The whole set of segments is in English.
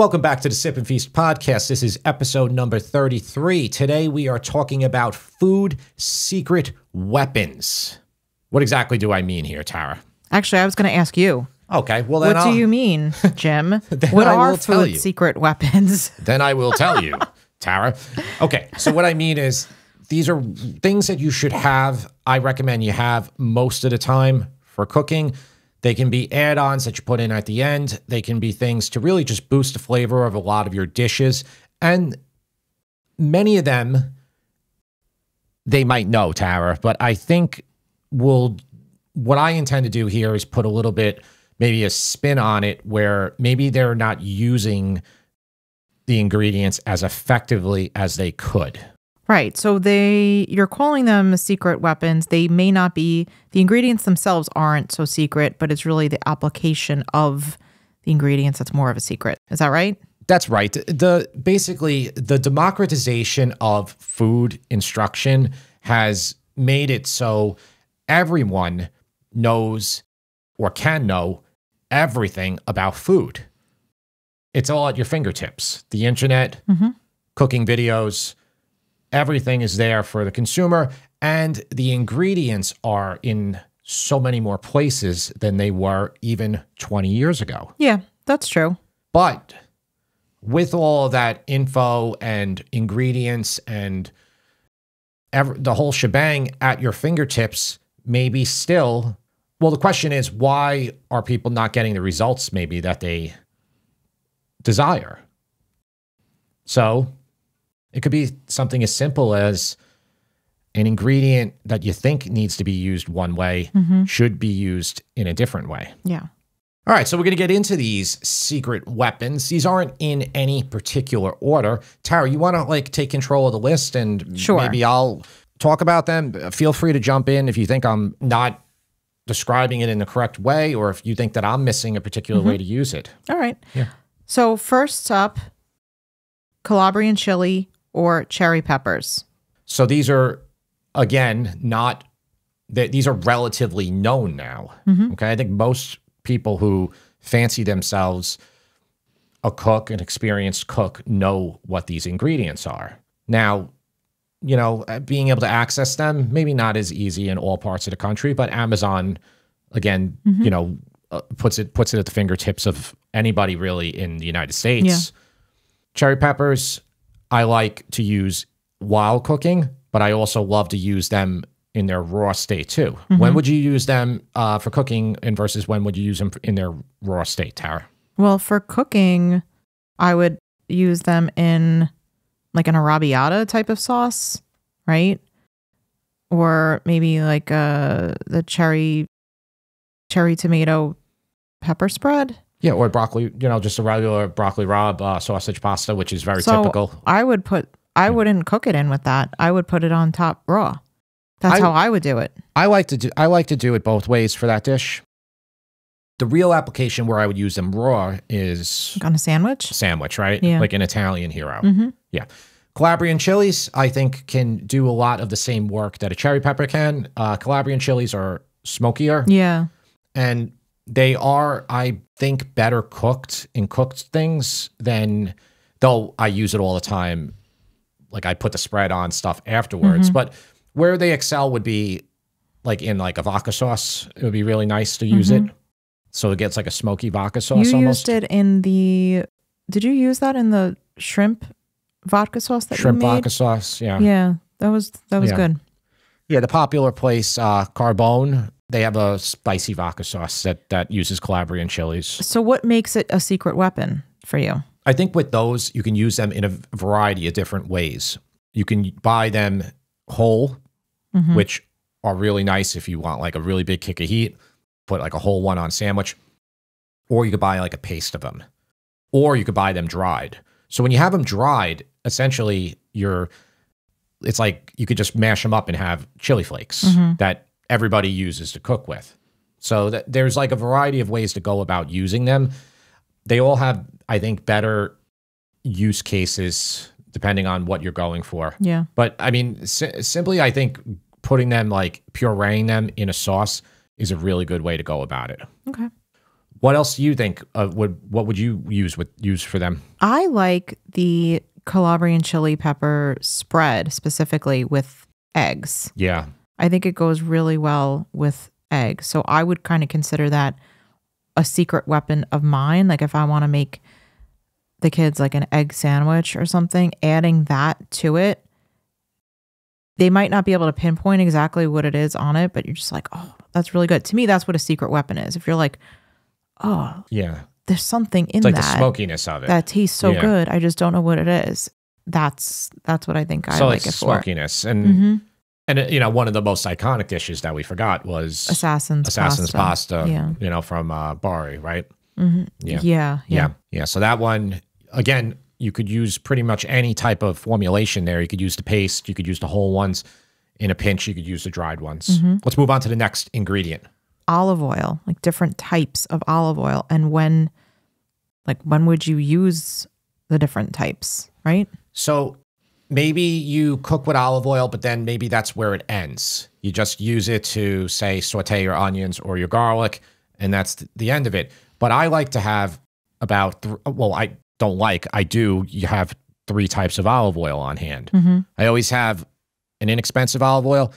Welcome back to the Sip and Feast podcast. This is episode number 33. Today we are talking about food secret weapons. What exactly do I mean here, Tara? Actually, I was going to ask you. Okay, well then What do you mean, Jim? What are food secret weapons? Then I will tell you, Tara. Okay, so what I mean is these are things that you should have, I recommend you have most of the time for cooking. They can be add-ons that you put in at the end. They can be things to really just boost the flavor of a lot of your dishes. And many of them, they might know, Tara. But I think what I intend to do here is put a little bit, maybe a spin on it, where maybe they're not using the ingredients as effectively as they could. Right. So you're calling them secret weapons. They may not be, the ingredients themselves aren't so secret, but it's really the application of the ingredients that's more of a secret. Is that right? That's right. Basically, the democratization of food instruction has made it so everyone knows or can know everything about food. It's all at your fingertips. The internet, cooking videos, everything is there for the consumer, and the ingredients are in so many more places than they were even 20 years ago. Yeah, that's true. But with all that info and ingredients and the whole shebang at your fingertips, maybe still, well, the question is, why are people not getting the results maybe that they desire? So it could be something as simple as an ingredient that you think needs to be used one way should be used in a different way. Yeah. All right, so we're going to get into these secret weapons. These aren't in any particular order. Tara, you want to like take control of the list and maybe I'll talk about them? Feel free to jump in if you think I'm not describing it in the correct way or if you think that I'm missing a particular way to use it. All right. Yeah. So first up, Calabrian chili or cherry peppers. So these are, again, not that these are relatively known now. Okay, I think most people who fancy themselves a cook, an experienced cook, know what these ingredients are. Now, you know, being able to access them maybe not as easy in all parts of the country, but Amazon, again, you know, puts it at the fingertips of anybody really in the United States. Yeah. Cherry peppers, I like to use while cooking, but I also love to use them in their raw state too. When would you use them for cooking and versus when would you use them in their raw state, Tara? Well, for cooking, I would use them in like an arrabbiata type of sauce, right? Or maybe like the cherry tomato pepper spread. Yeah, or broccoli, you know, just a regular broccoli rabe sausage pasta, which is very typical. I would put, I wouldn't cook it in with that. I would put it on top raw. That's how I would do it. I like to do it both ways for that dish. The real application where I would use them raw is like on a sandwich. Sandwich, right? Yeah. Like an Italian hero. Yeah. Calabrian chilies, I think, can do a lot of the same work that a cherry pepper can. Calabrian chilies are smokier. Yeah. And they are, I think, better cooked in cooked things than, though I use it all the time. Like I put the spread on stuff afterwards, but where they excel would be like in like a vodka sauce. It would be really nice to use it. So it gets like a smoky vodka sauce almost. You used it in the, did you use that in the shrimp vodka sauce that you made? Shrimp vodka sauce, yeah. Yeah, that was good. Yeah, the popular place, Carbone, they have a spicy vodka sauce that uses Calabrian chilies. So what makes it a secret weapon for you? I think with those, you can use them in a variety of different ways. You can buy them whole, which are really nice if you want like a really big kick of heat, put like a whole one on sandwich, or you could buy like a paste of them, or you could buy them dried. So when you have them dried, essentially it's like you could just mash them up and have chili flakes that everybody uses to cook with. So there's like a variety of ways to go about using them. They all have, I think, better use cases depending on what you're going for. Yeah. But I mean, simply, I think putting them, like pureeing them in a sauce is a really good way to go about it. Okay. What else do you think of what would you use for them? I like the Calabrian chili pepper spread specifically with eggs. Yeah. I think it goes really well with eggs. So I would kind of consider that a secret weapon of mine. Like if I want to make the kids like an egg sandwich or something, adding that to it, they might not be able to pinpoint exactly what it is on it, but you're just like, oh, that's really good. To me, that's what a secret weapon is. If you're like, oh, yeah, there's something in that. It's like the smokiness of it. That tastes so good. I just don't know what it is. That's what I think I like it for. Smokiness. And, and you know, one of the most iconic dishes that we forgot was Assassin's pasta, yeah. You know, from Bari, right? Yeah. So that one, again, you could use pretty much any type of formulation there. You could use the paste. You could use the whole ones. In a pinch, you could use the dried ones. Let's move on to the next ingredient. Olive oil, like different types of olive oil, and when would you use the different types, right? So maybe you cook with olive oil, but then maybe that's where it ends. You just use it to, say, saute your onions or your garlic, and that's the end of it. But I like to have about, you have 3 types of olive oil on hand. I always have an inexpensive olive oil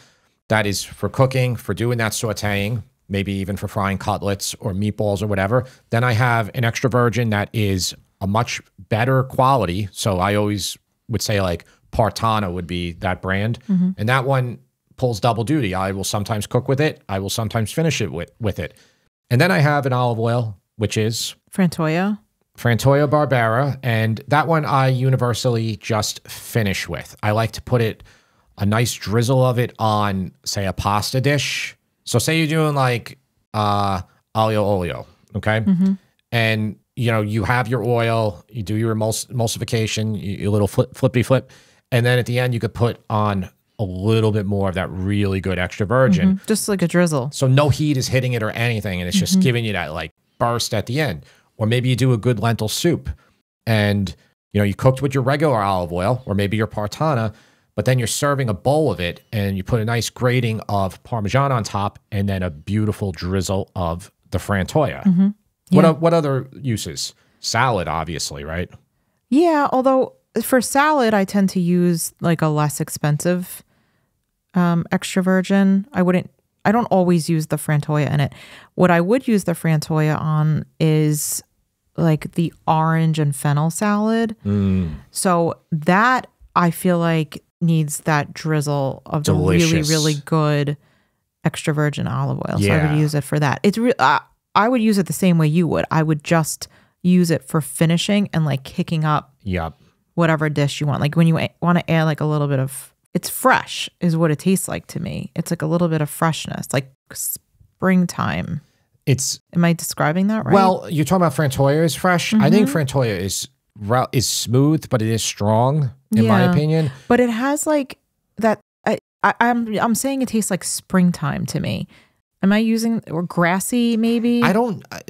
that is for cooking, for doing that sauteing, maybe even for frying cutlets or meatballs or whatever. Then I have an extra virgin that is a much better quality. So I always would say like Partana would be that brand. And that one pulls double duty. I will sometimes cook with it. I will sometimes finish it with it. And then I have an olive oil, which is Frantoia. Frantoia Barbera. And that one I universally just finish with. I like to put a nice drizzle of it on, say, a pasta dish. So say you're doing like aglio olio, okay? And, you know, you have your oil, you do your emulsification, your little flippy flip. And then at the end, you could put on a little bit more of that really good extra virgin. Just like a drizzle. So no heat is hitting it or anything. And it's just giving you that like burst at the end. Or maybe you do a good lentil soup and, you know, you cooked with your regular olive oil or maybe your Partana, but then you're serving a bowl of it and you put a nice grating of Parmesan on top and then a beautiful drizzle of the Frantoia. What other uses? Salad, obviously, right? Yeah, although for salad, I tend to use like a less expensive extra virgin. I don't always use the Frantoia in it. What I would use the Frantoia on is like the orange and fennel salad. So that I feel like needs that drizzle of the really, really good extra virgin olive oil. So I would use it for that. I would use it the same way you would. I would just use it for finishing and like kicking up whatever dish you want. Like when you want to add like a little bit of, it's fresh is what it tastes like to me. It's like a little bit of freshness, like springtime. Am I describing that right? Well, you're talking about Frantoia is fresh. I think Frantoia is smooth, but it is strong in my opinion. But it has like that, I'm saying it tastes like springtime to me. Am I using, or grassy maybe?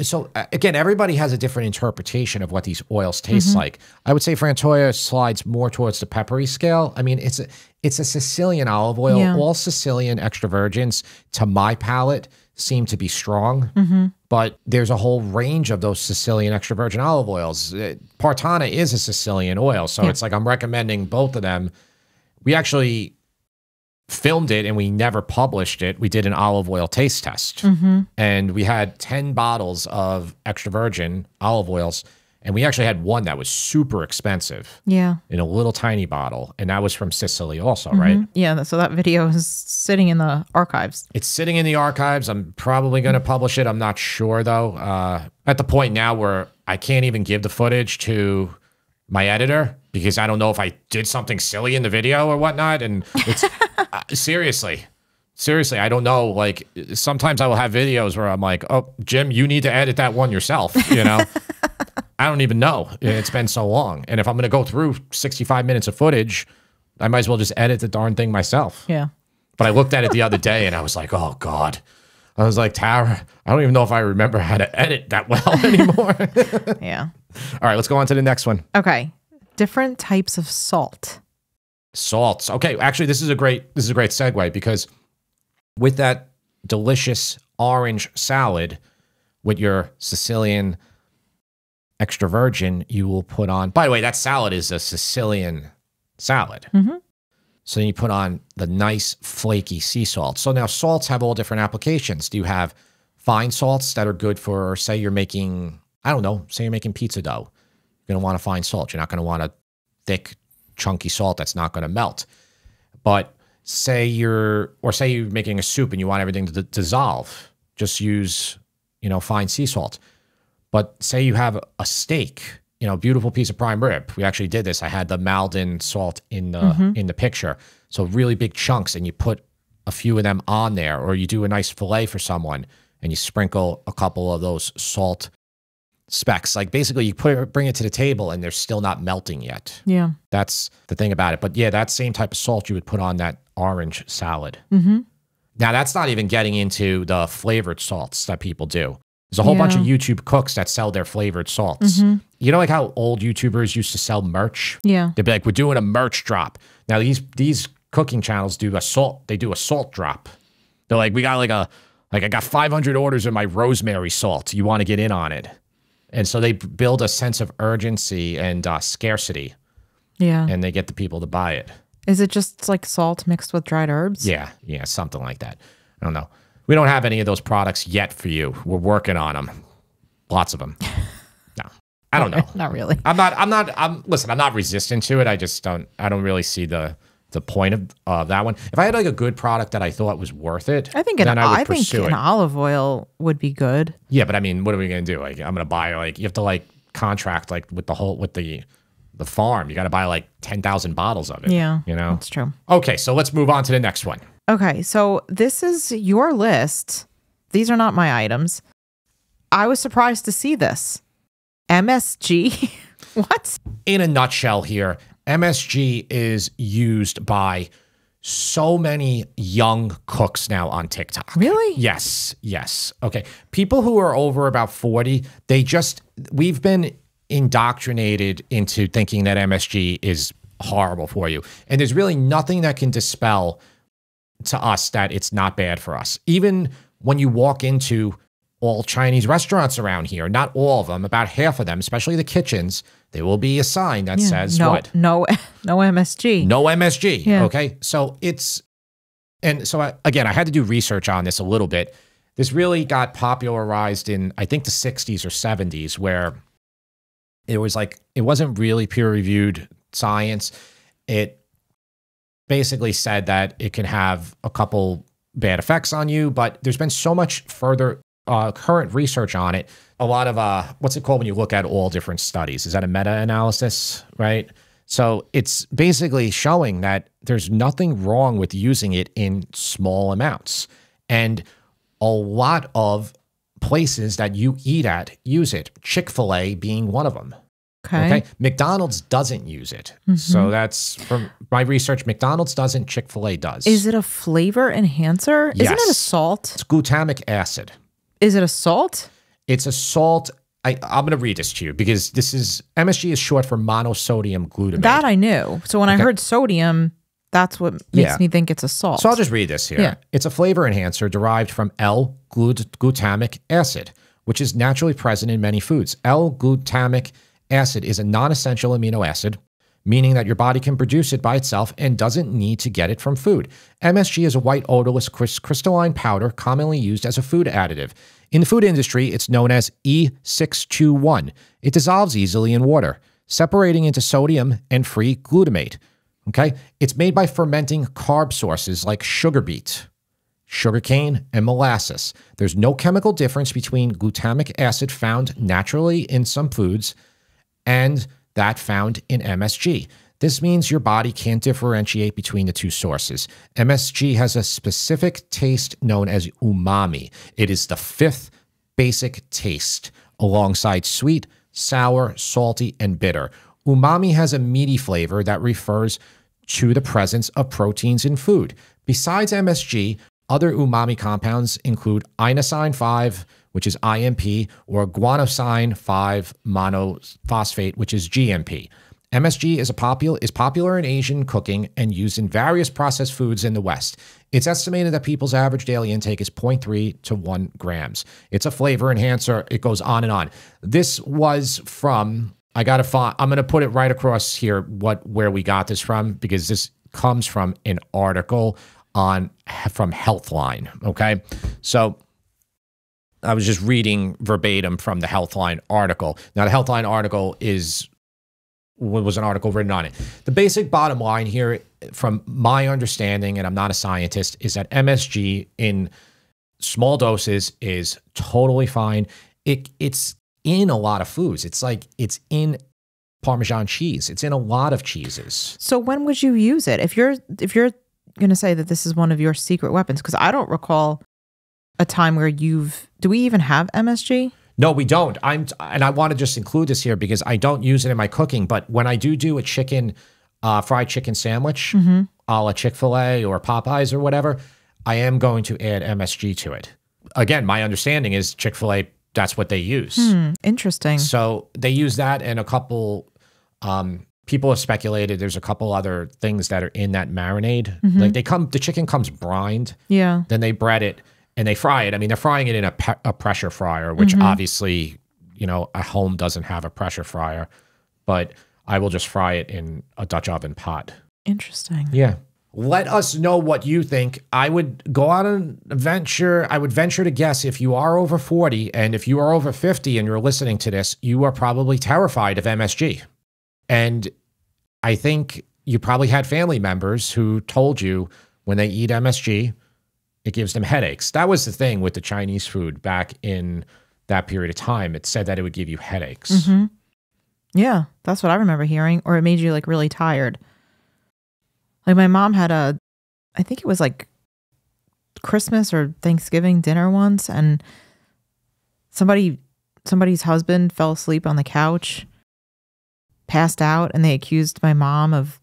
So again, everybody has a different interpretation of what these oils taste like. I would say Frantoia slides more towards the peppery scale. I mean, it's a Sicilian olive oil. All Sicilian extra virgins, to my palate, seem to be strong, but there's a whole range of those Sicilian extra virgin olive oils. Partana is a Sicilian oil, so it's like I'm recommending both of them. We actually filmed it and we never published it. We did an olive oil taste test and we had 10 bottles of extra virgin olive oils, and we actually had one that was super expensive in a little tiny bottle, and that was from Sicily also, right? So that video is sitting in the archives. It's sitting in the archives. I'm probably going to publish it. I'm not sure though. At the point now where I can't even give the footage to my editor because I don't know if I did something silly in the video or whatnot. And it's seriously, I don't know. Like sometimes I will have videos where I'm like, oh, Jim, you need to edit that one yourself. You know, I don't even know. It's been so long. And if I'm going to go through 65 minutes of footage, I might as well just edit the darn thing myself. Yeah. But I looked at it the other day and I was like, oh God. I was like, Tara, I don't even know if I remember how to edit that well anymore. All right, let's go on to the next one. Okay. Different types of salt. Salts. Okay. Actually, this is a great segue, because with that delicious orange salad, with your Sicilian extra virgin, you will put on, by the way, that salad is a Sicilian salad. Mm-hmm. So then you put on the nice flaky sea salt. So now salts have all different applications. Do you have fine salts that are good for, say you're making, I don't know, say you're making pizza dough. You're going to want a fine salt. You're not going to want a thick, chunky salt that's not going to melt. But say you're, or say you're making a soup and you want everything to dissolve, just use, you know, fine sea salt. But say you have a steak, you know, beautiful piece of prime rib. We actually did this. I had the Maldon salt in the picture. So really big chunks, and you put a few of them on there, or you do a nice fillet for someone and you sprinkle a couple of those salt specks. Like basically you put it, bring it to the table and they're still not melting yet. Yeah. That's the thing about it. But yeah, that same type of salt you would put on that orange salad. Mm-hmm. Now that's not even getting into the flavored salts that people do. There's a whole bunch of YouTube cooks that sell their flavored salts. Mm-hmm. You know, like how old YouTubers used to sell merch? Yeah. They'd be like, we're doing a merch drop. Now these cooking channels do a salt, they do a salt drop. They're like, we got like a, like I got 500 orders of my rosemary salt. You want to get in on it. And so they build a sense of urgency and scarcity. Yeah. And they get the people to buy it. Is it just like salt mixed with dried herbs? Yeah. Yeah. Something like that. I don't know. We don't have any of those products yet for you. We're working on them. Lots of them. No, I don't know. Not really. Listen, I'm not resistant to it. I just don't, really see the point of that one. If I had like a good product that I thought was worth it, I think then I would pursue it. I think an olive oil would be good. Yeah, but I mean, what are we going to do? Like, I'm going to buy like, you have to like contract like with the whole, with the farm. You got to buy like 10,000 bottles of it. Yeah. You know? That's true. Okay. So let's move on to the next one. Okay, so this is your list. These are not my items. I was surprised to see this. MSG? What? In a nutshell here, MSG is used by so many young cooks now on TikTok. Really? Yes, yes. Okay. People who are over about 40, they just, we've been indoctrinated into thinking that MSG is horrible for you. And there's really nothing that can dispel to us that it's not bad for us. Even when you walk into all Chinese restaurants around here, not all of them, about half of them, especially the kitchens, there will be a sign that says no, what? No MSG. No MSG. Yeah. Okay. So it's, and so again, I had to do research on this a little bit. This really got popularized in, I think, the 60s or 70s, where it was like, it wasn't really peer-reviewed science. It basically said that it can have a couple bad effects on you, but there's been so much further current research on it. A lot of, what's it called when you look at all different studies? Is that a meta-analysis, right? So it's basically showing that there's nothing wrong with using it in small amounts. And a lot of places that you eat at use it, Chick-fil-A being one of them. Okay. McDonald's doesn't use it. Mm-hmm. So that's from my research. McDonald's doesn't. Chick-fil-A does. Is it a flavor enhancer? Yes. Isn't it a salt? It's glutamic acid. Is it a salt? It's a salt. I'm going to read this to you because this is, MSG is short for monosodium glutamate. That I knew. So when I heard sodium, that's what makes me think it's a salt. So I'll just read this here. Yeah. It's a flavor enhancer derived from L-glutamic acid, which is naturally present in many foods. L-glutamic acid is a non-essential amino acid, meaning that your body can produce it by itself and doesn't need to get it from food. MSG is a white, odorless, crystalline powder commonly used as a food additive. In the food industry, it's known as E621. It dissolves easily in water, separating into sodium and free glutamate. Okay? It's made by fermenting carb sources like sugar beet, sugarcane, and molasses. There's no chemical difference between glutamic acid found naturally in some foods and that found in MSG. This means your body can't differentiate between the two sources. MSG has a specific taste known as umami. It is the fifth basic taste, alongside sweet, sour, salty, and bitter. Umami has a meaty flavor that refers to the presence of proteins in food. Besides MSG, other umami compounds include inosine 5, which is IMP, or guanosine 5-monophosphate, which is GMP. MSG is popular in Asian cooking and used in various processed foods in the West. It's estimated that people's average daily intake is 0.3 to 1 grams. It's a flavor enhancer. It goes on and on. This was from, I'm going to put it right across here where we got this from, because this comes from an article from Healthline, okay? So I was just reading verbatim from the Healthline article. Now, the Healthline article was an article written on it. The basic bottom line here, from my understanding, and I'm not a scientist, is that MSG in small doses is totally fine. It's in a lot of foods. It's like, it's in Parmesan cheese. It's in a lot of cheeses. So when would you use it? If you're going to say that this is one of your secret weapons, because I don't recall a time where do we even have MSG? No, we don't. And I want to just include this here because I don't use it in my cooking, but when I do a chicken, fried chicken sandwich, a la Chick-fil-A or Popeyes or whatever, I am going to add MSG to it. Again, my understanding is Chick-fil-A, that's what they use. Interesting. So they use that, and a couple, people have speculated there's a couple other things that are in that marinade. Like the chicken comes brined. Yeah. Then they bread it and they fry it. I mean, they're frying it in a pressure fryer, which obviously, you know, a home doesn't have a pressure fryer, but I will just fry it in a Dutch oven pot. Interesting. Yeah. Let us know what you think. I would go on a venture. I would venture to guess if you are over 40 and if you are over 50 and you're listening to this, you are probably terrified of MSG. And I think you probably had family members who told you when they eat MSG, it gives them headaches. That was the thing with the Chinese food back in that period of time. It said that it would give you headaches. Yeah, that's what I remember hearing. Or it made you like really tired. Like my mom had I think it was like Christmas or Thanksgiving dinner once, and somebody's husband fell asleep on the couch, passed out, and they accused my mom of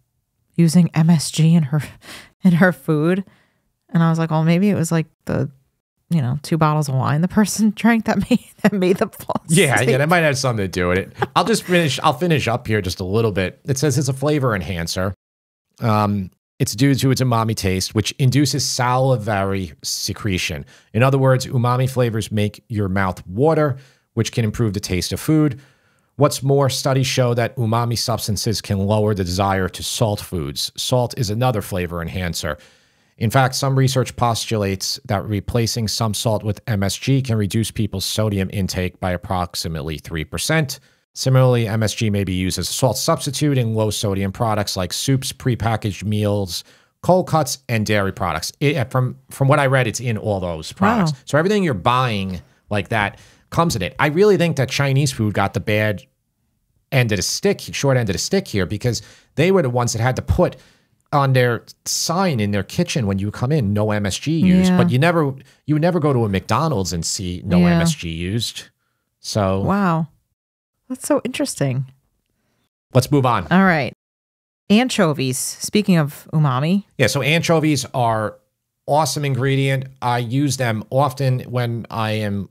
using MSG in her food. And I was like, well, maybe it was like the, you know, 2 bottles of wine the person drank that made them fall asleep. Yeah, that might have something to do with it. I'll finish up here just a little bit. It says it's a flavor enhancer. It's due to its umami taste, which induces salivary secretion. In other words, umami flavors make your mouth water, which can improve the taste of food. What's more, studies show that umami substances can lower the desire to salt foods. Salt is another flavor enhancer. In fact, some research postulates that replacing some salt with MSG can reduce people's sodium intake by approximately 3%. Similarly, MSG may be used as a salt substitute in low-sodium products like soups, prepackaged meals, cold cuts, and dairy products. From what I read, it's in all those products. Wow. So everything you're buying like that comes in it. I really think that Chinese food got the bad end of the stick, short end of the stick here, because they were the ones that had to put on their sign in their kitchen when you come in, no MSG used. Yeah. But you would never go to a McDonald's and see no MSG used. So wow. That's so interesting. Let's move on. All right. Anchovies. Speaking of umami. Yeah, so anchovies are awesome ingredient. I use them often when I am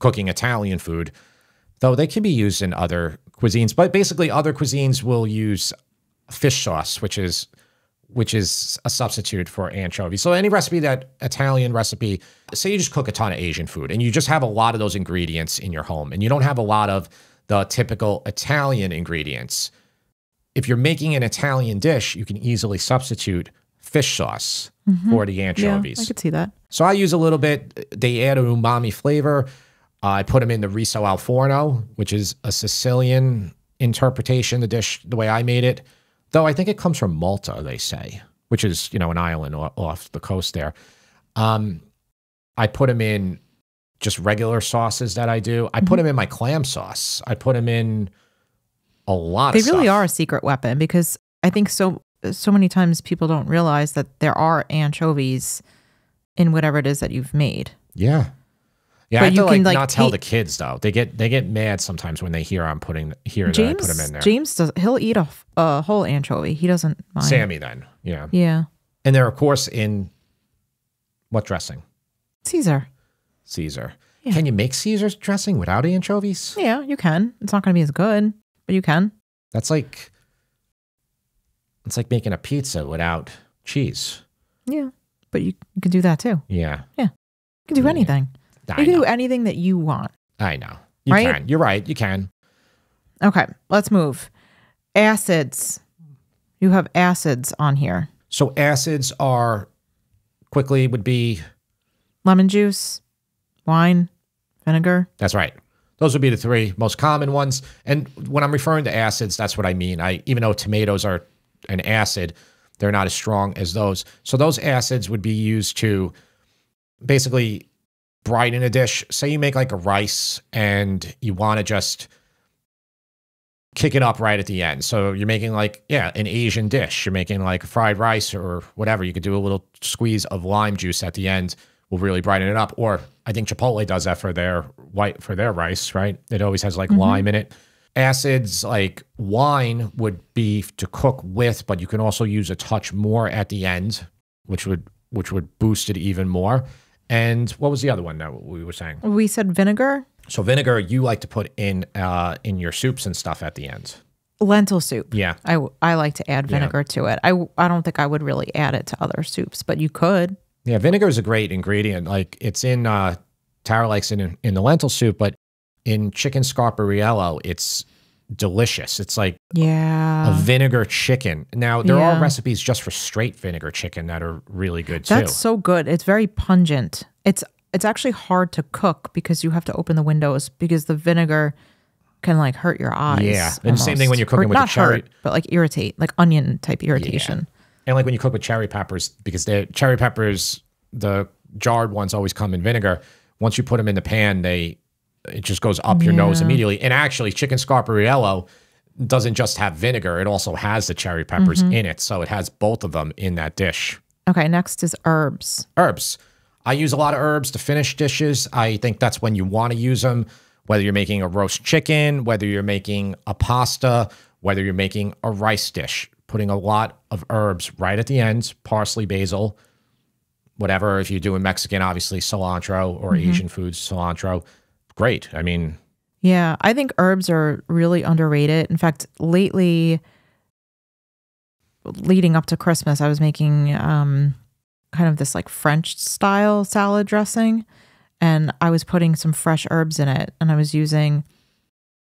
cooking Italian food, though they can be used in other cuisines. But basically other cuisines will use fish sauce, which is a substitute for anchovy. So any recipe, that Italian recipe, say you just cook a ton of Asian food and you just have a lot of those ingredients in your home and you don't have a lot of the typical Italian ingredients. If you're making an Italian dish, you can easily substitute fish sauce for the anchovies. Yeah, I could see that. So I use a little bit. They add an umami flavor. I put them in the riso al forno, which is a Sicilian interpretation, the dish, the way I made it. Though I think it comes from Malta, they say, which is, you know, an island off the coast there. I put them in just regular sauces that I do. I put them in my clam sauce. I put them in a lot of stuff. They really are a secret weapon, because I think so many times people don't realize that there are anchovies in whatever it is that you've made. Yeah. Yeah, but I have to like not tell the kids though. They get mad sometimes when they hear that I put them in there. James does. He'll eat a whole anchovy. He doesn't mind. Sammy then, yeah. Yeah. And they're of course in what dressing? Caesar. Caesar. Yeah. Can you make Caesar's dressing without anchovies? Yeah, you can. It's not going to be as good, but you can. That's like It's like making a pizza without cheese. Yeah, but you can do that too. Yeah. Yeah. You can do anything. You can do anything that you want. I know. You can. You're right. You can. Okay. Let's move. Acids. You have acids on here. So acids are, quickly, would be? Lemon juice, wine, vinegar. That's right. Those would be the three most common ones. And when I'm referring to acids, that's what I mean. Even though tomatoes are an acid, they're not as strong as those. So those acids would be used to basically brighten a dish. Say you make like a rice and you want to just kick it up right at the end. So you're making like, yeah, an Asian dish. You're making like fried rice or whatever. You could do a little squeeze of lime juice at the end. Will really brighten it up. Or I think Chipotle does that for their rice, right? It always has like lime in it. Acids like wine would be to cook with, but you can also use a touch more at the end, which would boost it even more. And what was the other one that we were saying? We said vinegar. So vinegar, you like to put in your soups and stuff at the end. Lentil soup. Yeah. I like to add vinegar to it. I don't think I would really add it to other soups, but you could. Yeah, vinegar is a great ingredient. Like it's in, Tara likes it in the lentil soup, but in chicken scarpariello, it's delicious. It's like a vinegar chicken. Now, there are recipes just for straight vinegar chicken that are really good too. That's so good. It's very pungent. It's actually hard to cook because you have to open the windows because the vinegar can like hurt your eyes. Yeah, and the same thing when you're cooking with a cherry. Hurt, but like irritate, like onion type irritation. Yeah. And like when you cook with cherry peppers, because the cherry peppers, the jarred ones always come in vinegar. Once you put them in the pan, it just goes up your nose immediately. And actually, chicken scarpariello doesn't just have vinegar. It also has the cherry peppers in it. So it has both of them in that dish. Okay, next is herbs. Herbs. I use a lot of herbs to finish dishes. I think that's when you want to use them, whether you're making a roast chicken, whether you're making a pasta, whether you're making a rice dish. Putting a lot of herbs right at the end, parsley, basil, whatever. If you're doing Mexican, obviously cilantro or Asian foods, cilantro. Great. I mean. Yeah, I think herbs are really underrated. In fact, lately, leading up to Christmas, I was making kind of this like French style salad dressing. And I was putting some fresh herbs in it. And I was using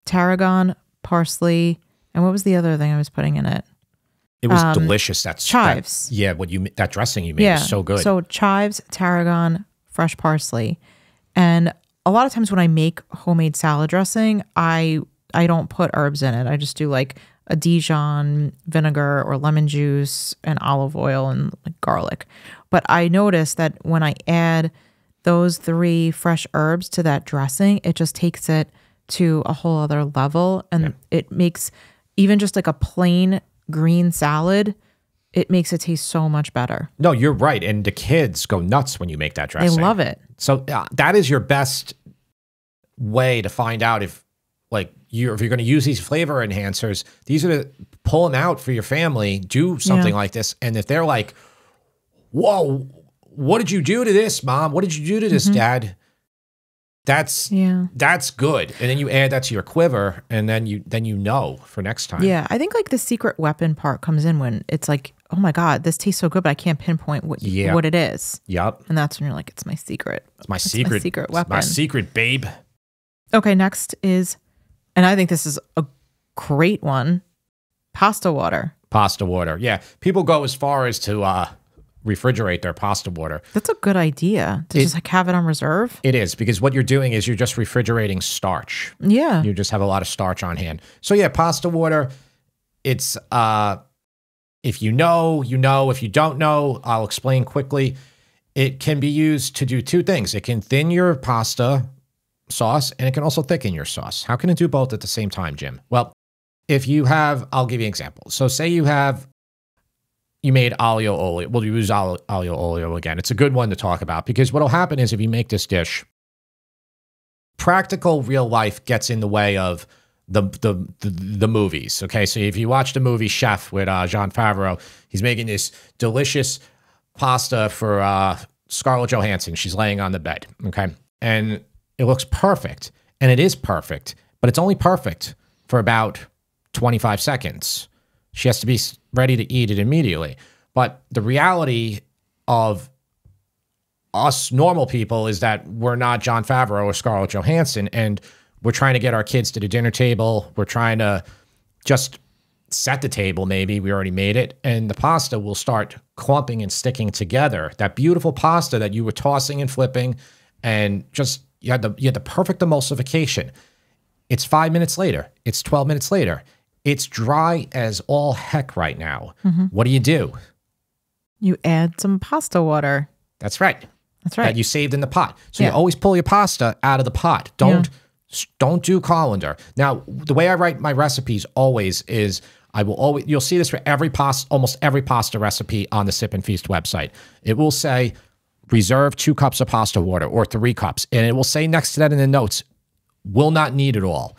tarragon, parsley. And what was the other thing I was putting in it? It was delicious. That's chives. That dressing you made is so good. So chives, tarragon, fresh parsley. And a lot of times when I make homemade salad dressing, I don't put herbs in it. I just do like a Dijon vinegar or lemon juice and olive oil and like garlic. But I noticed that when I add those three fresh herbs to that dressing, it just takes it to a whole other level. And it makes even just like a plain green salad, it makes it taste so much better. No, you're right. And the kids go nuts when you make that dressing. They love it. So that is your best way to find out if like if you're going to use these flavor enhancers, these are to pull them out for your family, do something like this. And if they're like, whoa, what did you do to this, Mom? What did you do to this, Dad? That's good. And then you add that to your quiver and then you know for next time. Yeah. I think like the secret weapon part comes in when it's like, oh my God, this tastes so good, but I can't pinpoint what it is. Yep. And that's when you're like, it's my secret. It's my secret. It's my secret weapon. It's my secret, babe. Okay. Next is, and I think this is a great one, pasta water. Pasta water. Yeah. People go as far as to, refrigerate their pasta water. That's a good idea to just like have it on reserve. It is, because what you're doing is you're just refrigerating starch. Yeah. You just have a lot of starch on hand. So yeah, pasta water, it's, if you know, you know. If you don't know, I'll explain quickly. It can be used to do two things. It can thin your pasta sauce and it can also thicken your sauce. How can it do both at the same time, Jim? Well, if you have, I'll give you an example. So say you have made aglio olio. Well, you use aglio olio again. It's a good one to talk about because what will happen is if you make this dish, practical real life gets in the way of the movies. Okay, so if you watch the movie Chef with John Favreau, he's making this delicious pasta for Scarlett Johansson. She's laying on the bed, okay? And it looks perfect, and it is perfect, but it's only perfect for about 25 seconds. She has to be ready to eat it immediately. But the reality of us normal people is that we're not John Favreau or Scarlett Johansson, and we're trying to get our kids to the dinner table. We're trying to just set the table, maybe. We already made it. And the pasta will start clumping and sticking together. That beautiful pasta that you were tossing and flipping, and just you had the perfect emulsification. It's 5 minutes later. It's 12 minutes later. It's dry as all heck right now. Mm-hmm. What do? You add some pasta water. That's right. That's right. That you saved in the pot. So you always pull your pasta out of the pot. Don't do colander. Now, the way I write my recipes always is I will always, you'll see this for every pasta, almost every pasta recipe on the Sip and Feast website. It will say reserve 2 cups of pasta water or 3 cups. And it will say next to that in the notes, will not need it all.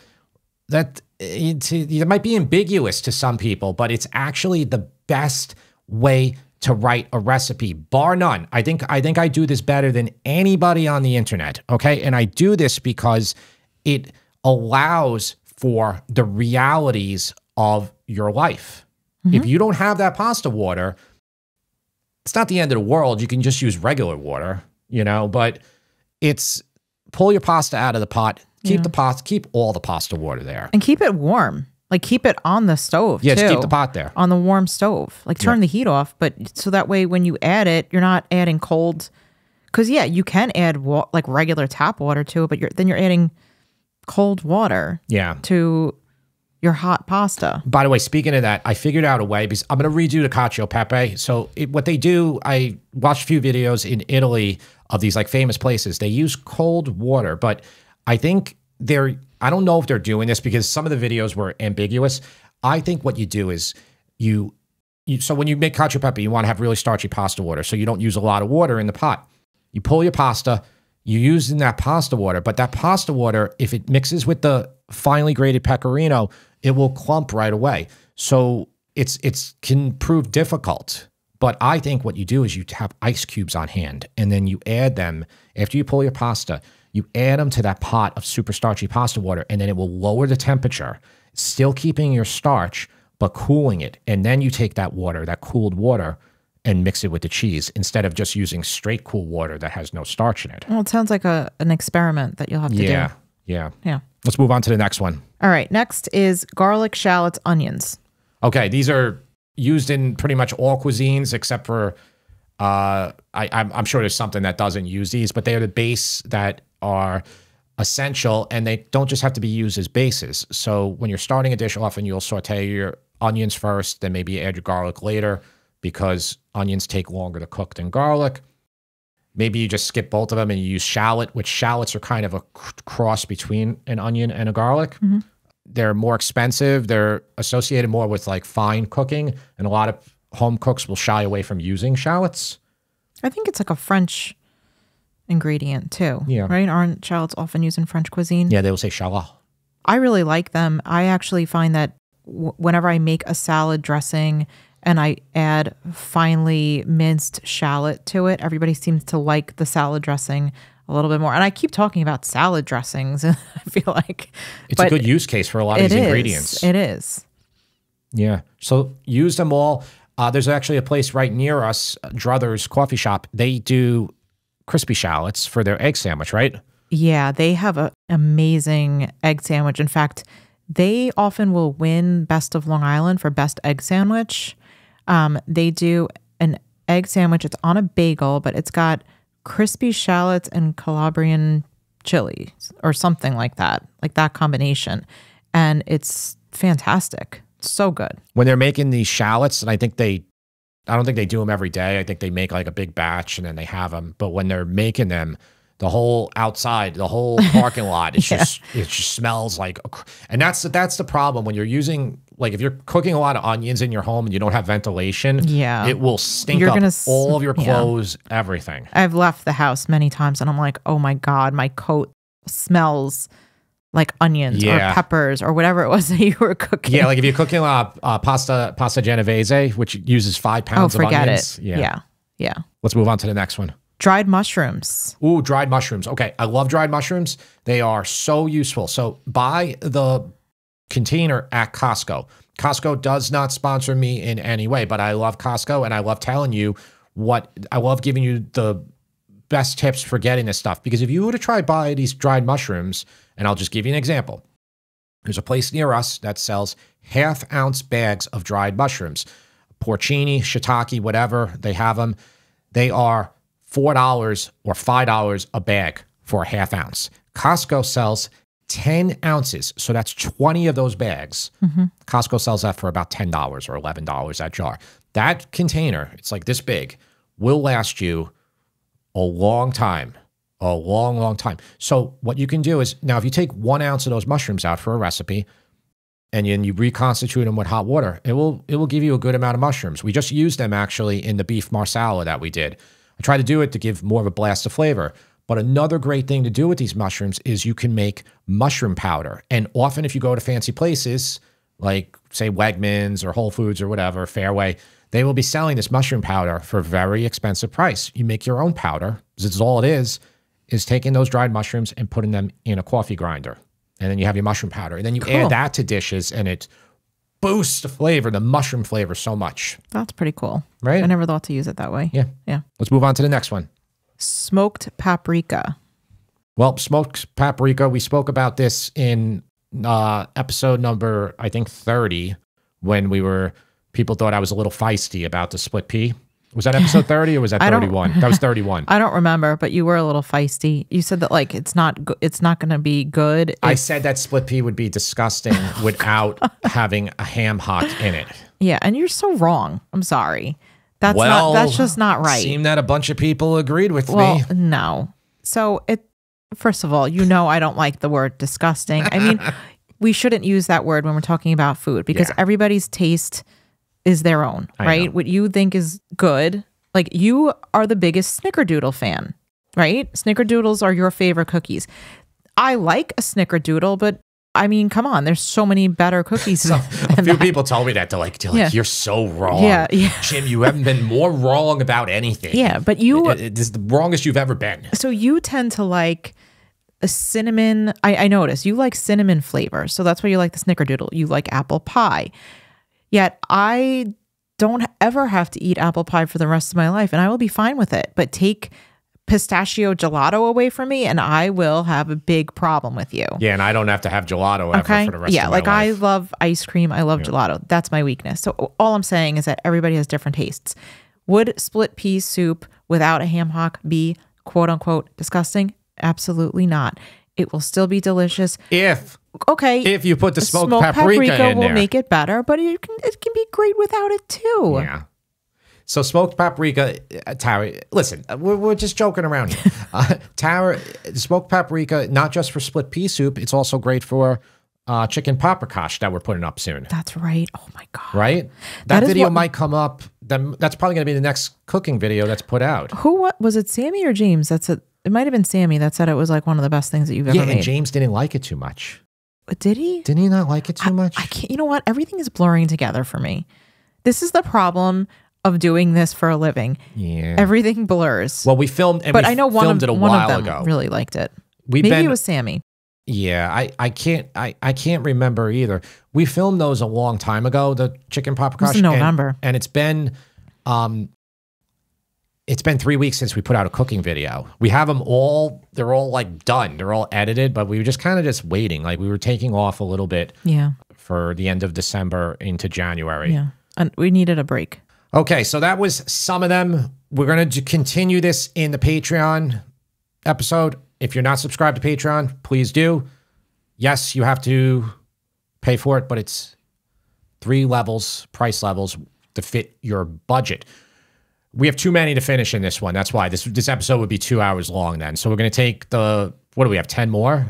That it might be ambiguous to some people, but it's actually the best way to write a recipe, bar none. I think I do this better than anybody on the internet, okay? And I do this because it allows for the realities of your life. Mm-hmm. If you don't have that pasta water, it's not the end of the world. You can just use regular water, you know, but it's pull your pasta out of the pot, keep the pasta, keep all the pasta water there. And keep it warm. Like keep it on the stove. Yeah, just keep the pot there. On the warm stove. Like turn the heat off, but so that way when you add it, you're not adding cold. Because yeah, you can add like regular tap water to it, but then you're adding cold water to your hot pasta. By the way, speaking of that, I figured out a way, because I'm going to redo the cacio pepe. So what they do, I watched a few videos in Italy of these like famous places. They use cold water, but I think I don't know if they're doing this because some of the videos were ambiguous. I think what you do is so when you make cacio pepe, you want to have really starchy pasta water, so you don't use a lot of water in the pot. You pull your pasta, you use in that pasta water, but that pasta water, if it mixes with the finely grated pecorino, it will clump right away. So it's can prove difficult. But I think what you do is you have ice cubes on hand, and then you add them after you pull your pasta. You add them to that pot of super starchy pasta water, and then it will lower the temperature, still keeping your starch, but cooling it. And then you take that water, that cooled water, and mix it with the cheese instead of just using straight cool water that has no starch in it. Well, it sounds like an experiment that you'll have to do. Yeah. Let's move on to the next one. All right. Next is garlic, shallots, onions. Okay. These are used in pretty much all cuisines except for, I'm sure there's something that doesn't use these, but they are the base that are essential, and they don't just have to be used as bases. So when you're starting a dish, often you'll saute your onions first, then maybe add your garlic later, because onions take longer to cook than garlic. Maybe you just skip both of them and you use shallot, which shallots are kind of a cross between an onion and a garlic. Mm-hmm. They're more expensive. They're associated more with like fine cooking, and a lot of home cooks will shy away from using shallots. I think it's like a French ingredient too, right? Aren't shallots often used in French cuisine? Yeah, they will say shallot. I really like them. I actually find that whenever I make a salad dressing and I add finely minced shallot to it, everybody seems to like the salad dressing a little bit more. And I keep talking about salad dressings, I feel like. It's a good use case for a lot of these ingredients. It is. Yeah. So use them all. There's actually a place right near us, Druthers Coffee Shop. They do crispy shallots for their egg sandwich, right? Yeah, they have an amazing egg sandwich. In fact, they often will win Best of Long Island for Best Egg Sandwich. They do an egg sandwich. It's on a bagel, but it's got crispy shallots and Calabrian chili or something like that combination. And it's fantastic. It's so good. When they're making these shallots, and I don't think they do them every day. I think they make like a big batch and then they have them. But when they're making them, the whole outside, the whole parking lot, it's it just smells like, and that's the problem when you're using, like if you're cooking a lot of onions in your home and you don't have ventilation, it will stink up all of your clothes, everything. I've left the house many times and I'm like, oh my God, my coat smells like onions or peppers or whatever it was that you were cooking. Yeah, like if you're cooking pasta genovese, which uses 5 pounds of onions. Forget it. Yeah. Let's move on to the next one. Dried mushrooms. Ooh, dried mushrooms. Okay, I love dried mushrooms. They are so useful. So buy the container at Costco. Costco does not sponsor me in any way, but I love Costco, and I love telling you what I love giving you the best tips for getting this stuff. Because if you were to try buy these dried mushrooms, and I'll just give you an example. There's a place near us that sells half-ounce bags of dried mushrooms. Porcini, shiitake, whatever, they have them. They are $4 or $5 a bag for a half ounce. Costco sells 10 ounces, so that's 20 of those bags. Mm-hmm. Costco sells that for about $10 or $11 that jar. That container, it's like this big, will last you a long time. A long, long time. So what you can do is, now if you take 1 ounce of those mushrooms out for a recipe, and then you reconstitute them with hot water, it will give you a good amount of mushrooms. We just used them actually in the beef marsala that we did. I tried to do it to give more of a blast of flavor. But another great thing to do with these mushrooms is you can make mushroom powder. And often if you go to fancy places, like say Wegmans or Whole Foods or whatever, Fairway, they will be selling this mushroom powder for a very expensive price. You make your own powder, because it's all it is taking those dried mushrooms and putting them in a coffee grinder. And then you have your mushroom powder. And then you add that to dishes, and it boosts the flavor, the mushroom flavor, so much. That's pretty cool. Right? I never thought to use it that way. Yeah. Yeah. Let's move on to the next one. Smoked paprika. Well, smoked paprika, we spoke about this in episode number, I think, 30, when we were, people thought I was a little feisty about the split pea. Was that episode 30 or was that 31? That was 31. I don't remember, but you were a little feisty. You said that like it's not going to be good. I said that split pea would be disgusting without having a ham hock in it. Yeah, and you're so wrong. I'm sorry. That's well, that's just not right. Seemed that a bunch of people agreed with me. No. So first of all, you know I don't like the word disgusting. I mean, we shouldn't use that word when we're talking about food, because everybody's taste is their own, right? What you think is good. Like, you are the biggest snickerdoodle fan, right? Snickerdoodles are your favorite cookies. I like a snickerdoodle, but I mean, come on, there's so many better cookies. A few people told me that. They're like, you're so wrong. Yeah. Jim, you haven't been more wrong about anything. Yeah, but this is the wrongest you've ever been. So you tend to like a cinnamon. I notice you like cinnamon flavor. So that's why you like the snickerdoodle. You like apple pie. Yet I don't ever have to eat apple pie for the rest of my life, and I will be fine with it. But take pistachio gelato away from me, and I will have a big problem with you. Yeah, and I don't have to have gelato ever for the rest of my life. Yeah, like I love ice cream. I love gelato. That's my weakness. So all I'm saying is that everybody has different tastes. Would split pea soup without a ham hock be quote-unquote disgusting? Absolutely not. It will still be delicious. If you put the smoked paprika in there. Will make it better, but it can be great without it too. Yeah. So smoked paprika, Tara, listen, we're just joking around here. Tara, smoked paprika, not just for split pea soup, it's also great for chicken paprikash that we're putting up soon. That's right. Oh my God. Right? That video might come up. That's probably going to be the next cooking video that's put out. What was it, Sammy or James? It might have been Sammy that said it was like one of the best things that you've ever made. Yeah, and James didn't like it too much. Did he? Didn't he not like it too much? I can't. You know what? Everything is blurring together for me. This is the problem of doing this for a living. Yeah. Everything blurs. Well, we filmed, and I know one of them really liked it. Maybe it was Sammy. Yeah, I can't remember either. We filmed those a long time ago, the chicken paprikash, in November, and it's been 3 weeks since we put out a cooking video. We have them all, they're all like done. They're all edited, but we were just kind of just waiting. Like we were taking off a little bit for the end of December into January. Yeah, and we needed a break. Okay, so that was some of them. We're going to continue this in the Patreon episode. If you're not subscribed to Patreon, please do. Yes, you have to pay for it, but it's 3 levels, price levels to fit your budget. We have too many to finish in this one. That's why this episode would be 2 hours long then. So we're going to take the, what do we have, 10 more?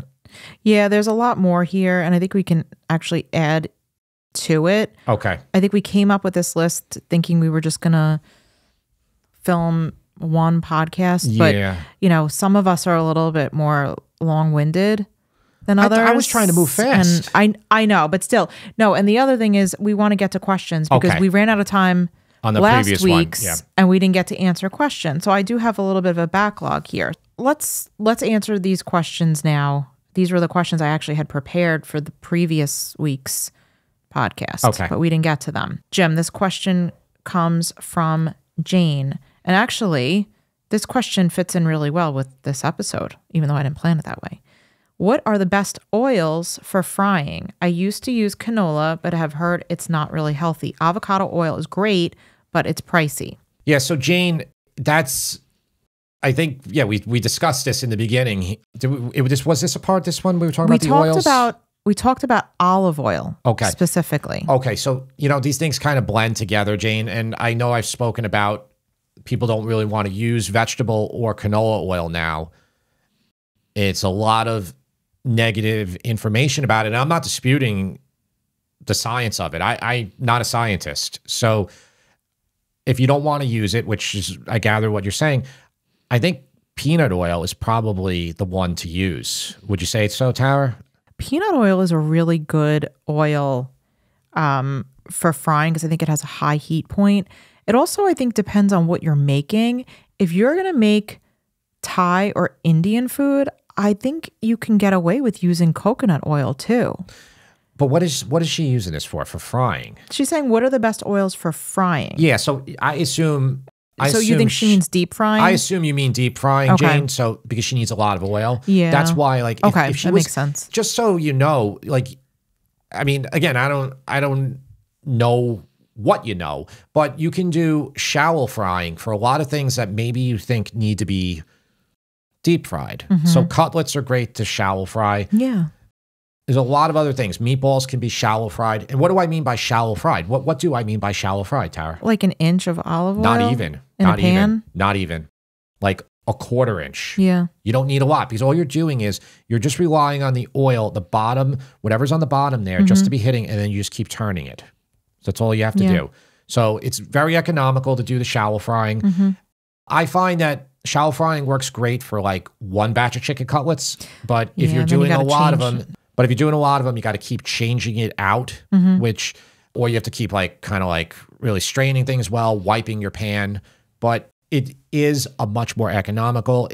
Yeah, there's a lot more here, and I think we can actually add to it. Okay. I think we came up with this list thinking we were just going to film one podcast. Yeah. But, you know, some of us are a little bit more long-winded than others. I was trying to move fast. And I know, but still. No, and the other thing is we want to get to questions because we ran out of time on the previous week's one. Yeah. And we didn't get to answer questions. So I do have a little bit of a backlog here. Let's answer these questions now. These were the questions I actually had prepared for the previous week's podcast. Okay. But we didn't get to them. Jim, this question comes from Jane. And actually, this question fits in really well with this episode, even though I didn't plan it that way. What are the best oils for frying? I used to use canola, but have heard it's not really healthy. Avocado oil is great, but it's pricey. Yeah, so Jane, that's... I think, yeah, we discussed this in the beginning. We talked about olive oil, okay, specifically. Okay, so, you know, these things kind of blend together, Jane, and I know I've spoken about people don't really want to use vegetable or canola oil now. It's a lot of negative information about it, and I'm not disputing the science of it. I'm not a scientist, so if you don't want to use it, which is, I gather what you're saying, I think peanut oil is probably the one to use. Would you say so, Tara? Peanut oil is a really good oil for frying because I think it has a high heat point. It also, I think, depends on what you're making. If you're going to make Thai or Indian food, I think you can get away with using coconut oil too. But what is she using this for? For frying? She's saying, what are the best oils for frying? Yeah, so I assume... So you think she means deep frying? I assume you mean deep frying, okay, Jane. So because she needs a lot of oil, yeah, that's why. Like, okay, if she that was, makes sense. Just so you know, like, I mean, again, I don't know what you know, but you can do shallow frying for a lot of things that maybe you think need to be deep fried. Mm-hmm. So cutlets are great to shallow fry. Yeah, there's a lot of other things. Meatballs can be shallow fried. And what do I mean by shallow fried? What do I mean by shallow fried, Tara? Like an inch of olive oil? Not even. In a pan? Not even. Like a quarter inch. Yeah. You don't need a lot because all you're doing is you're just relying on the oil, the bottom, whatever's on the bottom there, mm-hmm, just to be hitting, and then you just keep turning it. So that's all you have to do. So it's very economical to do the shallow frying. Mm-hmm. I find that shallow frying works great for like one batch of chicken cutlets, but if you're doing a lot of them... But if you're doing a lot of them, you got to keep changing it out, mm-hmm, or you have to keep like kind of like really straining things well, wiping your pan. But it is a much more economical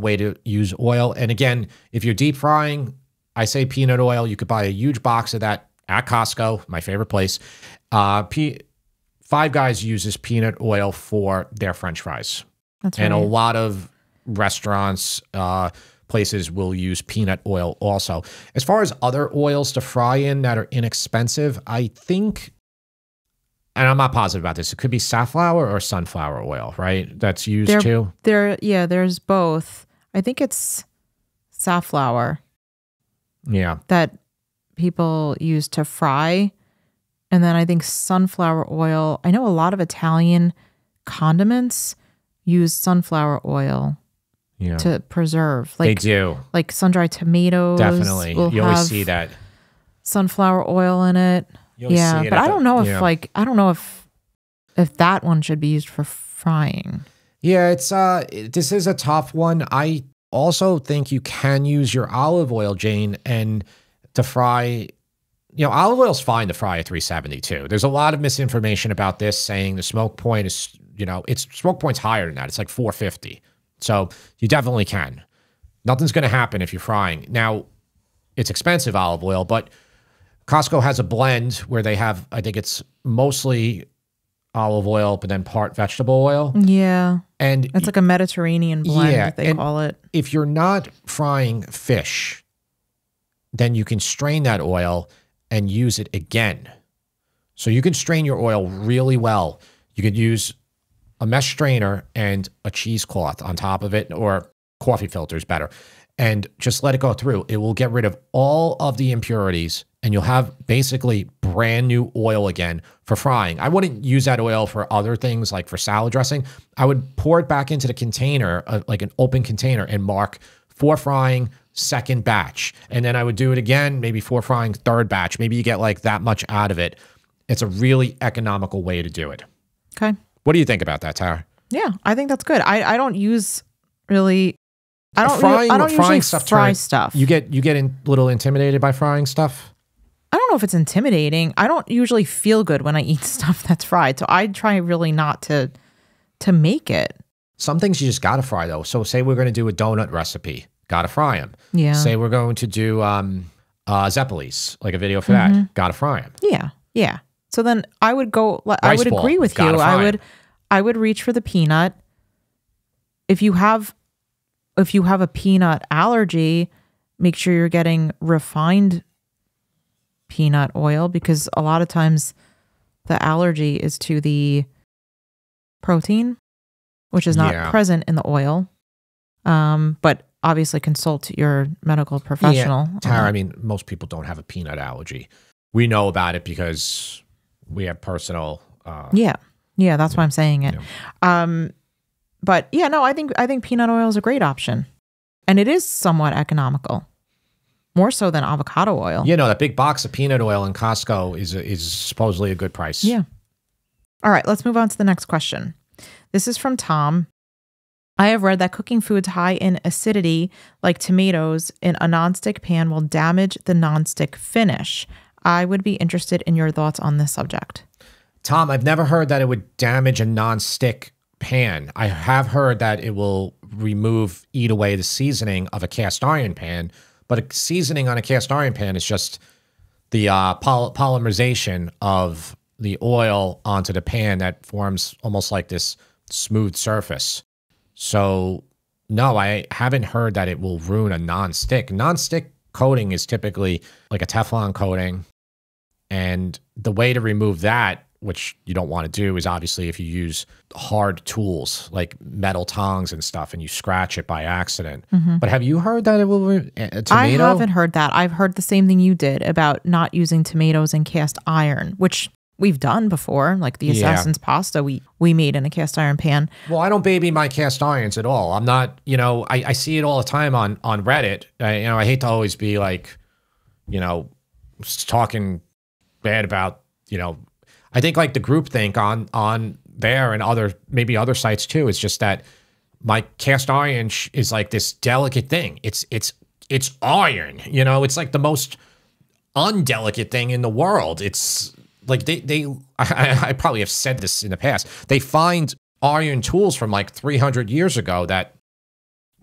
way to use oil. And again, if you're deep frying, I say peanut oil. You could buy a huge box of that at Costco, my favorite place. Five Guys uses peanut oil for their French fries. That's right. And a lot of restaurants, places will use peanut oil also. As far as other oils to fry in that are inexpensive, I think, and I'm not positive about this, it could be safflower or sunflower oil, right? That's used too? Yeah, there's both. I think it's safflower. Yeah. That people use to fry. And then I think sunflower oil. I know a lot of Italian condiments use sunflower oil. Yeah. To preserve, like they do, like sun-dried tomatoes. Definitely, you always see that sunflower oil in it. Yeah, but I don't know if like I don't know if that one should be used for frying. Yeah, it's this is a tough one. I also think you can use your olive oil, Jane, and to fry. You know, olive oil's fine to fry at 372. There's a lot of misinformation about this, saying the smoke point is, you know, its smoke point's higher than that. It's like 450. So you definitely can. Nothing's going to happen if you're frying. Now, it's expensive olive oil, but Costco has a blend where they have, I think it's mostly olive oil, but then part vegetable oil. Yeah. And it's like a Mediterranean blend, they call it. If you're not frying fish, then you can strain that oil and use it again. So you can strain your oil really well. You could use a mesh strainer and a cheesecloth on top of it, or coffee filter is better, and just let it go through. It will get rid of all of the impurities, and you'll have basically brand new oil again for frying. I wouldn't use that oil for other things, like for salad dressing. I would pour it back into the container, like an open container, and mark for frying second batch. And then I would do it again, maybe for frying third batch. Maybe you get like that much out of it. It's a really economical way to do it. Okay. What do you think about that, Tara? Yeah, I think that's good. I don't use really. I don't usually fry stuff. You get a little intimidated by frying stuff. I don't know if it's intimidating. I don't usually feel good when I eat stuff that's fried, so I try really not to make it. Some things you just gotta fry though. So say we're going to do a donut recipe, gotta fry them. Yeah. Say we're going to do Zeppelis, like a video for that, gotta fry them. Yeah. Yeah. So then I would go, I would agree with you. I would reach for the peanut. If you have a peanut allergy, make sure you're getting refined peanut oil, because a lot of times the allergy is to the protein, which is not present in the oil. But obviously consult your medical professional. Yeah. Tara, I mean, most people don't have a peanut allergy. We know about it because we have personal. Yeah, that's why I'm saying it. Yeah. But yeah, no, I think peanut oil is a great option, and it is somewhat economical, more so than avocado oil. You know, that big box of peanut oil in Costco is supposedly a good price. Yeah. All right, let's move on to the next question. This is from Tom. I have read that cooking foods high in acidity, like tomatoes, in a nonstick pan will damage the nonstick finish. I would be interested in your thoughts on this subject. Tom, I've never heard that it would damage a nonstick pan. I have heard that it will remove, eat away the seasoning of a cast iron pan, but a seasoning on a cast iron pan is just the polymerization of the oil onto the pan that forms almost like this smooth surface. So no, I haven't heard that it will ruin a nonstick. Nonstick coating is typically like a Teflon coating. And the way to remove that, which you don't want to do, is obviously if you use hard tools like metal tongs and stuff and you scratch it by accident. Mm-hmm. But have you heard that it will a tomato? I haven't heard that. I've heard the same thing you did about not using tomatoes in cast iron, which we've done before, like the Assassin's pasta we made in a cast iron pan. Well, I don't baby my cast irons at all. I'm not, you know, I see it all the time on Reddit. I hate to always be like, you know, talking bad about, you know, I think like the groupthink on there and maybe other sites too is just that my cast iron is like this delicate thing. It's iron, you know. It's like the most undelicate thing in the world. It's like I probably have said this in the past. They find iron tools from like 300 years ago that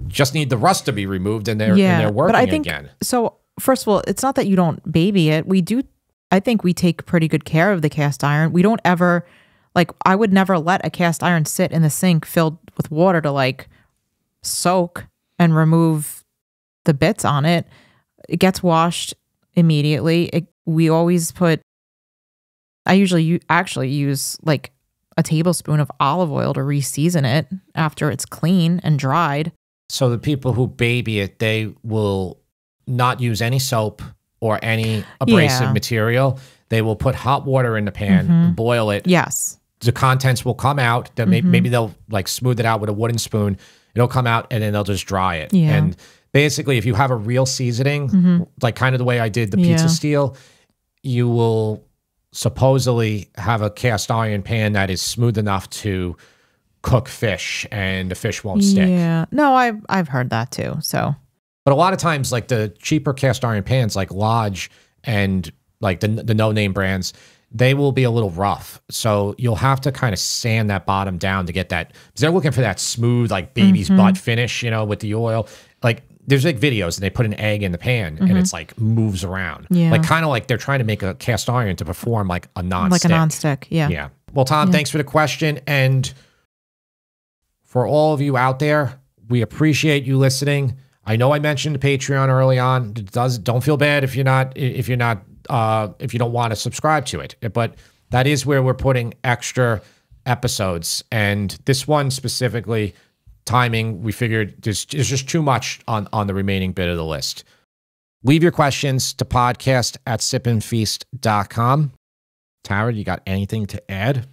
just need the rust to be removed, and they're working again. So first of all, it's not that you don't baby it. We do. I think we take pretty good care of the cast iron. We don't ever, like, I would never let a cast iron sit in the sink filled with water to like soak and remove the bits on it. It gets washed immediately. We always put, I usually actually use like a tablespoon of olive oil to re-season it after it's clean and dried. So the people who baby it, they will not use any soap or any abrasive material. They will put hot water in the pan, boil it. Yes. The contents will come out. Maybe they'll like smooth it out with a wooden spoon. It'll come out and then they'll just dry it. Yeah. And basically if you have a real seasoning, like kind of the way I did the pizza steel, you will supposedly have a cast iron pan that is smooth enough to cook fish and the fish won't stick. Yeah. No, I've heard that too, so. But a lot of times, like the cheaper cast iron pans, like Lodge and like the no-name brands, they will be a little rough. So you'll have to kind of sand that bottom down to get that, because they're looking for that smooth, like baby's butt finish, you know, with the oil. Like there's like videos and they put an egg in the pan and it's like moves around. Yeah. Like kind of like they're trying to make a cast iron to perform like a nonstick. Like a nonstick, yeah. Yeah. Well, Tom, thanks for the question. And for all of you out there, we appreciate you listening. I know I mentioned Patreon early on. Don't feel bad if you're not if you don't want to subscribe to it. But that is where we're putting extra episodes, and this one specifically, timing, we figured there's just too much on the remaining bit of the list. Leave your questions to podcast@sipandfeast.com. Tara, you got anything to add?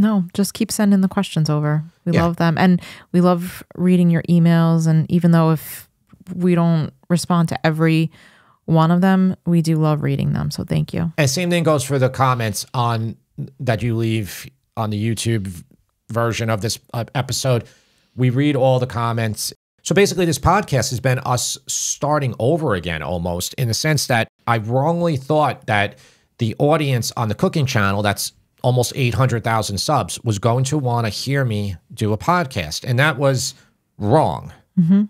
No, just keep sending the questions over. We love them. And we love reading your emails. And even though if we don't respond to every one of them, we do love reading them. So thank you. And same thing goes for the comments on that you leave on the YouTube version of this episode. We read all the comments. So basically this podcast has been us starting over again almost, in the sense that I wrongly thought that the audience on the cooking channel, that's almost 800,000 subs, was going to want to hear me do a podcast. And that was wrong.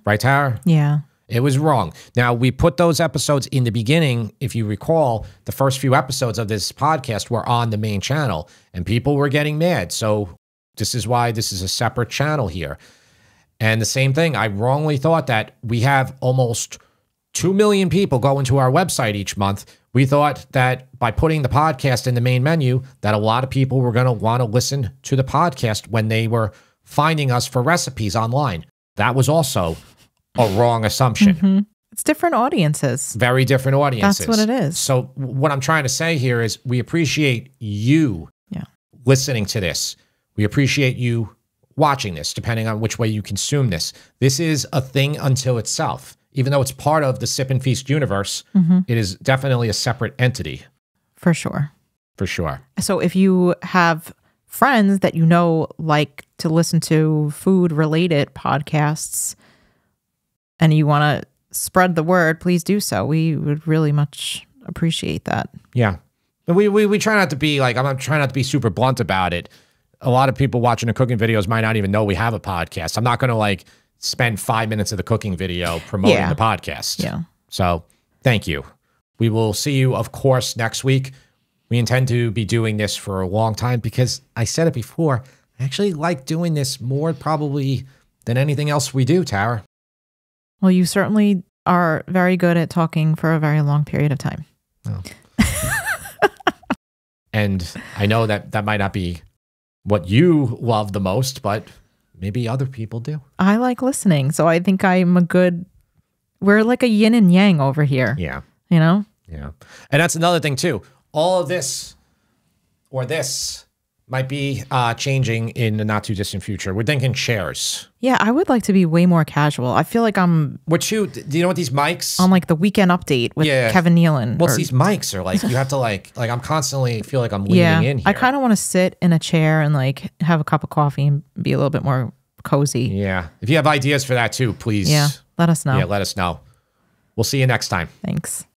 Right, Tara? Yeah. It was wrong. Now, we put those episodes in the beginning. If you recall, the first few episodes of this podcast were on the main channel, and people were getting mad. So this is why this is a separate channel here. And the same thing, I wrongly thought that we have almost 2 million people going to our website each month. We thought that by putting the podcast in the main menu, that a lot of people were going to want to listen to the podcast when they were finding us for recipes online. That was also a wrong assumption. Mm-hmm. It's different audiences. Very different audiences. That's what it is. So what I'm trying to say here is we appreciate you listening to this. We appreciate you watching this, depending on which way you consume this. This is a thing unto itself. Even though it's part of the Sip and Feast universe, it is definitely a separate entity. For sure. For sure. So if you have friends that you know like to listen to food-related podcasts, and you want to spread the word, please do so. We would really much appreciate that. Yeah. But we try not to be like, I'm trying not to be super blunt about it. A lot of people watching the cooking videos might not even know we have a podcast. I'm not going to like spend 5 minutes of the cooking video promoting the podcast. Yeah. So thank you. We will see you, of course, next week. We intend to be doing this for a long time because I said it before, I actually like doing this more probably than anything else we do, Tara. Well, you certainly are very good at talking for a very long period of time. Oh. And I know that that might not be what you love the most, but maybe other people do. I like listening, so I think I'm a good... We're like a yin and yang over here. Yeah. You know? Yeah. And that's another thing, too. All of this, or this, might be changing in the not too distant future. We're thinking chairs. Yeah, I would like to be way more casual. I feel like I'm... What you... Do you know what these mics... On like the Weekend Update with Kevin Nealon. Well, these mics are like, you have to like I'm constantly feel like I'm leaning in here. I kind of want to sit in a chair and like have a cup of coffee and be a little bit more cozy. Yeah. If you have ideas for that too, please. Yeah, let us know. Yeah, let us know. We'll see you next time. Thanks.